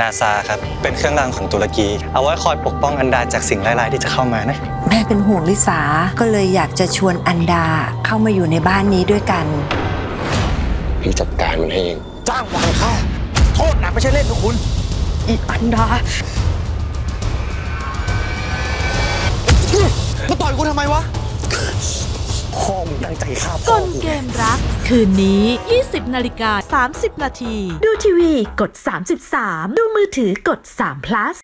นาซาครับเป็นเครื่องรางของตุรกีเอาไว้คอยปกป้องอันดาจากสิ่งร้ายๆที่จะเข้ามานะแม่เป็นห่วงลิสาก็เลยอยากจะชวนอันดาเข้ามาอยู่ในบ้านนี้ด้วยกันพี่จัดการมันเองจ้างวานเข้าโทษหนักไม่ใช่เล่นทุกคุณอีอันดามาต่อยกูทำไมวะพ่อมึงตั้งใจฆ่าพ่อกูเกมรักคืนนี้ 20:30 น.ดูทีวีกด33ดูมือถือกด3 plus